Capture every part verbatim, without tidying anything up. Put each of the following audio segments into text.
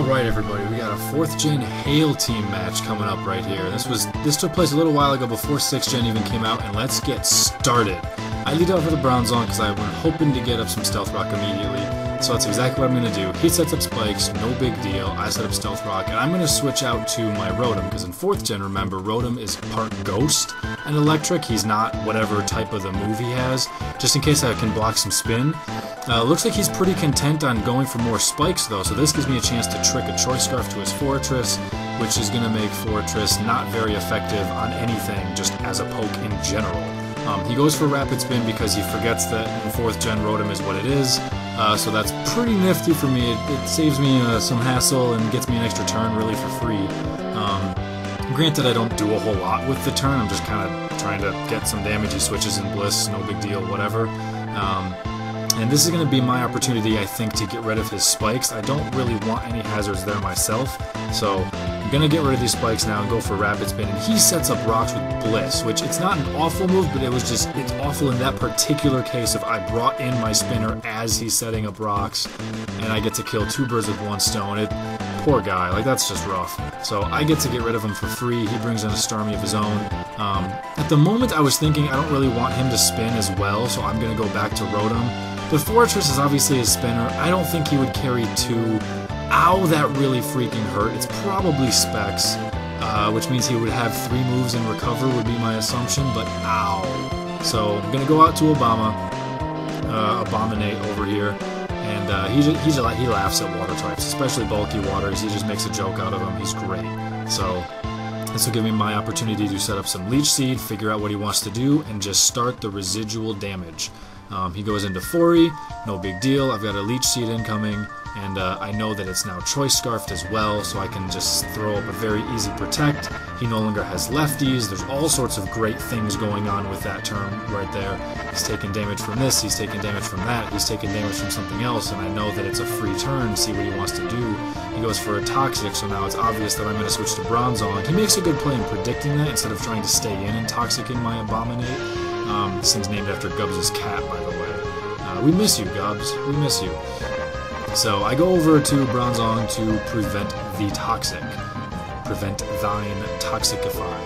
Alright everybody, we got a fourth gen Hail team match coming up right here. This was this took place a little while ago before sixth gen even came out, and let's get started. I lead out for the Bronzong because I was hoping to get up some Stealth Rock immediately, so that's exactly what I'm going to do. He sets up Spikes, no big deal. I set up Stealth Rock, and I'm going to switch out to my Rotom because in fourth gen, remember, Rotom is part Ghost and Electric. He's not whatever type of the move he has, just in case I can block some spin. Uh, looks like he's pretty content on going for more Spikes, though, so this gives me a chance to trick a Choice Scarf to his Forretress, which is going to make Forretress not very effective on anything, just as a poke in general. Um, he goes for Rapid Spin because he forgets that in fourth gen Rotom is what it is, uh, so that's pretty nifty for me. It, it saves me uh, some hassle and gets me an extra turn really for free. Um, granted, I don't do a whole lot with the turn, I'm just kind of trying to get some damage. He switches in Bliss, no big deal, whatever. Um, And this is going to be my opportunity, I think, to get rid of his Spikes. I don't really want any hazards there myself, so I'm going to get rid of these Spikes now and go for Rapid Spin. And he sets up Rocks with Bliss, which it's not an awful move, but it was just, it's awful in that particular case of I brought in my Spinner as he's setting up Rocks, and I get to kill two birds with one stone. It, poor guy, like, that's just rough. So I get to get rid of him for free. He brings in a Starmie of his own. Um, at the moment, I was thinking I don't really want him to spin as well, so I'm going to go back to Rotom. The Forretress is obviously his spinner. I don't think he would carry two. Ow, that really freaking hurt. It's probably Specs, uh, which means he would have three moves and recover would be my assumption, but ow. So I'm going to go out to Obama, uh, Abominate over here, and uh, he, just, he, just, he laughs at water types, especially bulky waters. He just makes a joke out of them. He's great. So this will give me my opportunity to set up some Leech Seed, figure out what he wants to do, and just start the residual damage. Um, he goes into Forretress, no big deal. I've got a Leech Seed incoming, and uh, I know that it's now Choice Scarfed as well, so I can just throw up a very easy Protect. He no longer has lefties. There's all sorts of great things going on with that turn right there. He's taking damage from this, he's taking damage from that, he's taking damage from something else, and I know that it's a free turn. See what he wants to do. He goes for a Toxic, so now it's obvious that I'm going to switch to Bronzong. He makes a good play in predicting that instead of trying to stay in and Toxicing my Abominate. Um, this thing's named after Gubbs' cat, by the way. Uh, we miss you, Gubbs. We miss you. So I go over to Bronzong to prevent the Toxic. Prevent thine Toxicify.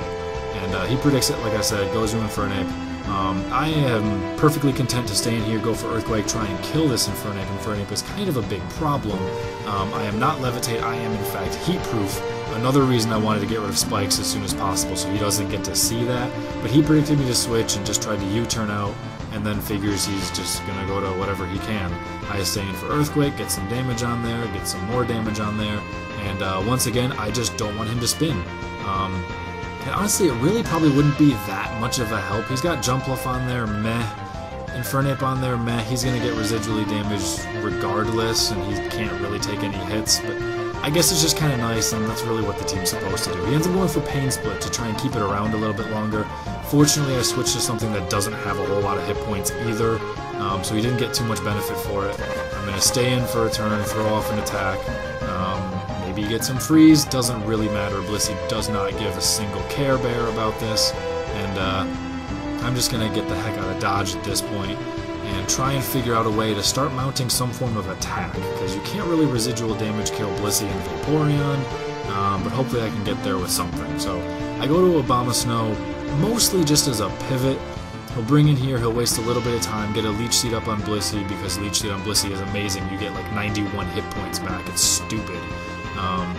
And uh, he predicts it, like I said, goes to Infernape. Um, I am perfectly content to stay in here, go for Earthquake, try and kill this Infernape. Infernape is kind of a big problem. Um, I am not Levitate, I am in fact Heatproof. Another reason I wanted to get rid of Spikes as soon as possible, so he doesn't get to see that. But he predicted me to switch and just tried to U-turn out, and then figures he's just going to go to whatever he can. I stay in for Earthquake, get some damage on there, get some more damage on there, and uh, once again, I just don't want him to spin. Um, And honestly, it really probably wouldn't be that much of a help. He's got Jumpluff on there, meh. Infernape on there, meh. He's going to get residually damaged regardless, and he can't really take any hits. But I guess it's just kind of nice, and that's really what the team's supposed to do. He ends up going for Pain Split to try and keep it around a little bit longer. Fortunately, I switched to something that doesn't have a whole lot of hit points either, um, so he didn't get too much benefit for it. I'm going to stay in for a turn, throw off an attack. Um, Maybe get some freeze, doesn't really matter. Blissey does not give a single care bear about this, and uh, I'm just going to get the heck out of dodge at this point and try and figure out a way to start mounting some form of attack, because you can't really residual damage kill Blissey and Vaporeon, um, but hopefully I can get there with something. So I go to Abomasnow mostly just as a pivot. He'll bring in here, he'll waste a little bit of time, get a Leech Seed up on Blissey, because Leech Seed on Blissey is amazing. You get like ninety-one hit points back, it's stupid. Um,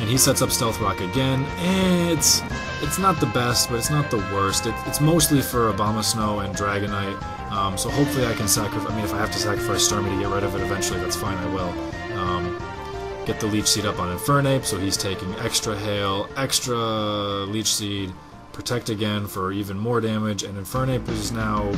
and he sets up Stealth Rock again, and it's it's not the best, but it's not the worst. It, it's mostly for Abomasnow and Dragonite, um, so hopefully I can sacrifice. I mean, if I have to sacrifice Starmie to get rid of it eventually, that's fine, I will. Um, get the Leech Seed up on Infernape, so he's taking extra Hail, extra Leech Seed, Protect again for even more damage, and Infernape is now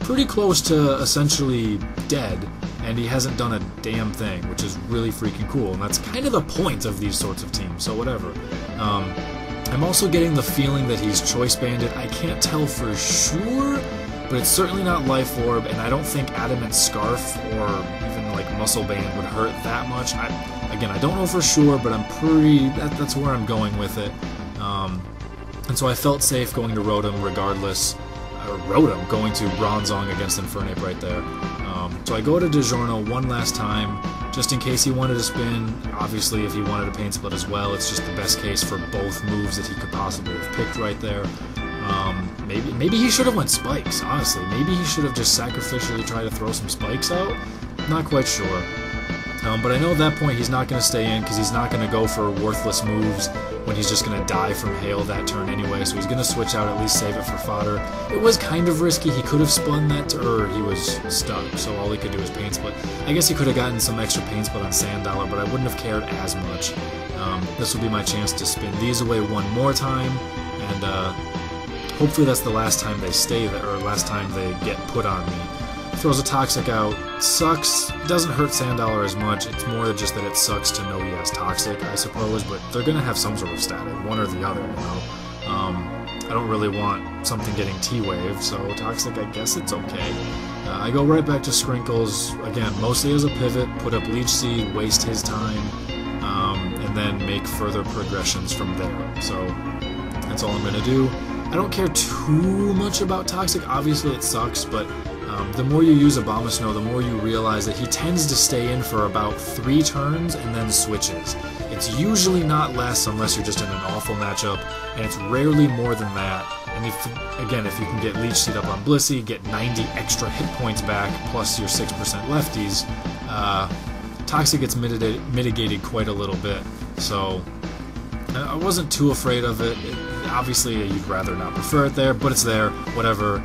pretty close to essentially dead, and he hasn't done a damn thing, which is really freaking cool, and that's kind of the point of these sorts of teams, so whatever. Um, I'm also getting the feeling that he's Choice Banded. I can't tell for sure, but it's certainly not Life Orb, and I don't think Adamant Scarf or even like Muscle Band would hurt that much. I, again, I don't know for sure, but I'm pretty, that, that's where I'm going with it. Um, and so I felt safe going to Rotom regardless. Rotom going to Bronzong against Infernape right there. Um, so I go to DiGiorno one last time, just in case he wanted to spin. Obviously, if he wanted a Pain Split as well, it's just the best case for both moves that he could possibly have picked right there. Um, maybe maybe he should have went Spikes, honestly. Maybe he should have just sacrificially tried to throw some Spikes out. Not quite sure. Um, but I know at that point he's not going to stay in because he's not going to go for worthless moves when he's just going to die from Hail that turn anyway. So he's going to switch out, at least save it for fodder. It was kind of risky. He could have spun that, or he was stuck. So all he could do is Pain Split. I guess he could have gotten some extra Pain Split on Sand Dollar, but I wouldn't have cared as much. Um, this will be my chance to spin these away one more time, and uh, hopefully that's the last time they stay there, or last time they get put on me. Throws a Toxic out, sucks, doesn't hurt Sandollar as much, it's more just that it sucks to know he has Toxic, I suppose, but they're going to have some sort of stat, one or the other, you know. Um, I don't really want something getting T-wave, so Toxic, I guess it's okay. Uh, I go right back to Scrinkles, again, mostly as a pivot, put up Leech Seed, waste his time, um, and then make further progressions from there, so that's all I'm going to do. I don't care too much about Toxic, obviously it sucks, but Um, the more you use Abomasnow, the more you realize that he tends to stay in for about three turns and then switches. It's usually not less unless you're just in an awful matchup, and it's rarely more than that. And if, again, if you can get Leech Seed up on Blissey, get ninety extra hit points back, plus your six percent lefties, uh, Toxic gets mitigated, mitigated quite a little bit. So I wasn't too afraid of it. It obviously, you'd rather not prefer it there, but it's there, whatever.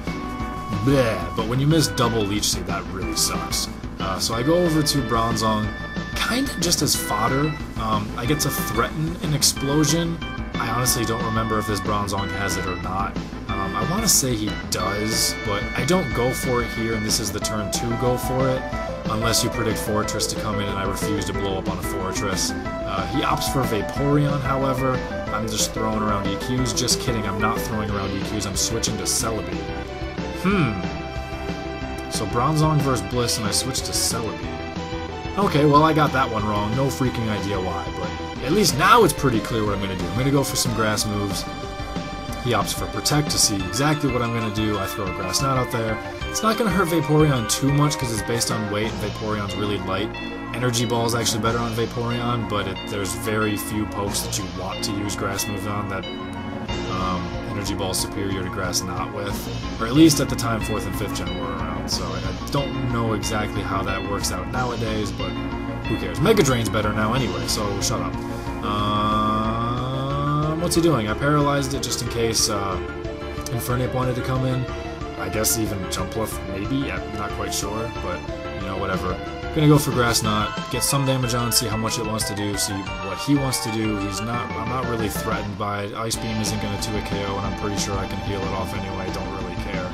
Bleh. But when you miss double Leech Seed, that really sucks. Uh, so I go over to Bronzong, kind of just as fodder. Um, I get to threaten an explosion. I honestly don't remember if this Bronzong has it or not. Um, I want to say he does, but I don't go for it here, and this is the turn to go for it, unless you predict Forretress to come in, and I refuse to blow up on a Forretress. Uh, he opts for Vaporeon, however. I'm just throwing around E Qs. Just kidding, I'm not throwing around E Qs. I'm switching to Celebi. Hmm. So Bronzong versus Bliss, and I switched to Celebi. Okay, well I got that one wrong. No freaking idea why, but at least now it's pretty clear what I'm going to do. I'm going to go for some grass moves. He opts for Protect to see exactly what I'm going to do. I throw a Grass Knot out there. It's not going to hurt Vaporeon too much because it's based on weight, and Vaporeon's really light. Energy Ball is actually better on Vaporeon, but it, there's very few pokes that you want to use grass moves on that... Um, Energy Ball superior to Grass Knot with, or at least at the time fourth and fifth gen were around, so I don't know exactly how that works out nowadays, but who cares. Mega Drain's better now anyway, so shut up. Uh, what's he doing? I paralyzed it just in case uh, Infernape wanted to come in. I guess even Jumpluff maybe? I'm not quite sure, but you know, whatever. Gonna go for Grass Knot, get some damage on, see how much it wants to do, see what he wants to do. He's not, I'm not really threatened by it. Ice Beam isn't gonna two-hit K O, and I'm pretty sure I can heal it off anyway, don't really care.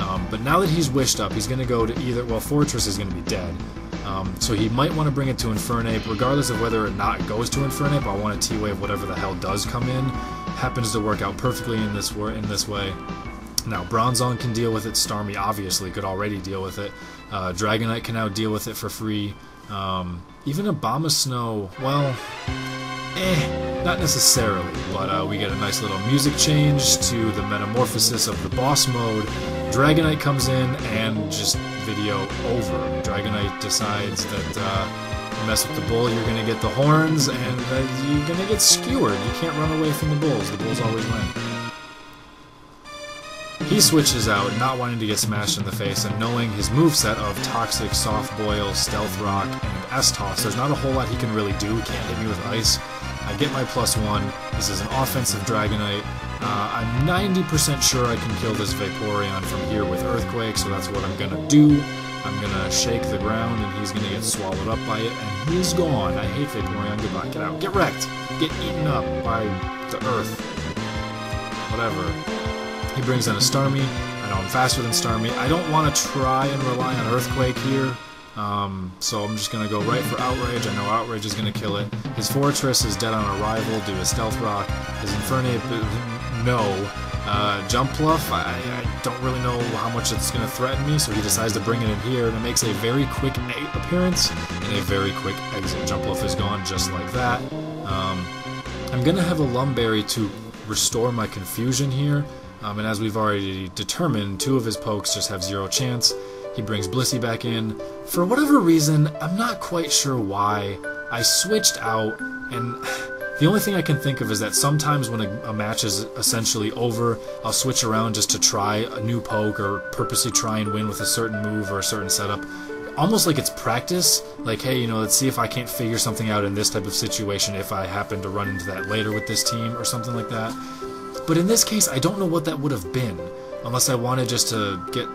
Um, but now that he's wished up, he's gonna go to either, well, Forretress is gonna be dead. Um, so he might want to bring it to Infernape, regardless of whether or not it goes to Infernape. I want to T-wave whatever the hell does come in. Happens to work out perfectly in this, in this way. Now, Bronzong can deal with it, Starmie obviously could already deal with it, uh, Dragonite can now deal with it for free, um, even Abomasnow, well, eh, not necessarily, but uh, we get a nice little music change to the metamorphosis of the boss mode. Dragonite comes in and just video over. Dragonite decides that uh, you mess with the bull, you're going to get the horns, and uh, you're going to get skewered. You can't run away from the bulls, the bulls always win. He switches out, not wanting to get smashed in the face, and knowing his moveset of Toxic, Soft Boil, Stealth Rock, and S-Toss, there's not a whole lot he can really do. Can't hit me with ice. I get my plus one. This is an offensive Dragonite. Uh, I'm ninety percent sure I can kill this Vaporeon from here with Earthquake, so that's what I'm going to do. I'm going to shake the ground, and he's going to get swallowed up by it, and he's gone. I hate Vaporeon. Goodbye. Get out. Get wrecked. Get eaten up by the earth. Whatever. He brings in a Starmie. I know I'm faster than Starmie. I don't want to try and rely on Earthquake here, um, so I'm just going to go right for Outrage. I know Outrage is going to kill it. His Forretress is dead on arrival due to Stealth Rock. His Infernape, no. Uh, Jumpluff, I, I don't really know how much it's going to threaten me, so he decides to bring it in here, and it makes a very quick a appearance and a very quick exit. Jumpluff is gone just like that. Um, I'm going to have a Lumberry to restore my confusion here. Um, and as we've already determined, two of his pokes just have zero chance. He brings Blissey back in. For whatever reason, I'm not quite sure why, I switched out, and the only thing I can think of is that sometimes when a, a match is essentially over, I'll switch around just to try a new poke or purposely try and win with a certain move or a certain setup. Almost like it's practice, like, hey, you know, let's see if I can't figure something out in this type of situation if I happen to run into that later with this team or something like that. But in this case, I don't know what that would have been, unless I wanted just to get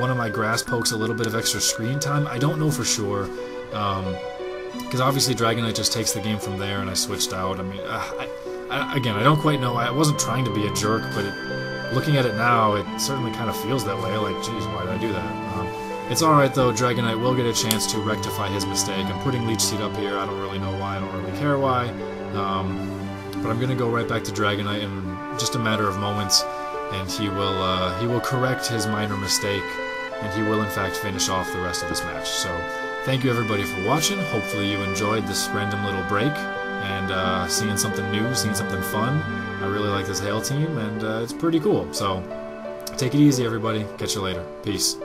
one of my grass pokes a little bit of extra screen time. I don't know for sure, because um, obviously Dragonite just takes the game from there, and I switched out. I mean, I, I, again, I don't quite know. I wasn't trying to be a jerk, but it, looking at it now, it certainly kind of feels that way. Like, geez, why did I do that? Um, it's alright though, Dragonite will get a chance to rectify his mistake. I'm putting Leech Seed up here. I don't really know why, I don't really care why, um, but I'm going to go right back to Dragonite in just a matter of moments, and he will uh, he will correct his minor mistake, and he will in fact finish off the rest of this match. So thank you everybody for watching. Hopefully you enjoyed this random little break, and uh, seeing something new, seeing something fun. I really like this Hail team, and uh, it's pretty cool. So take it easy everybody, catch you later, peace.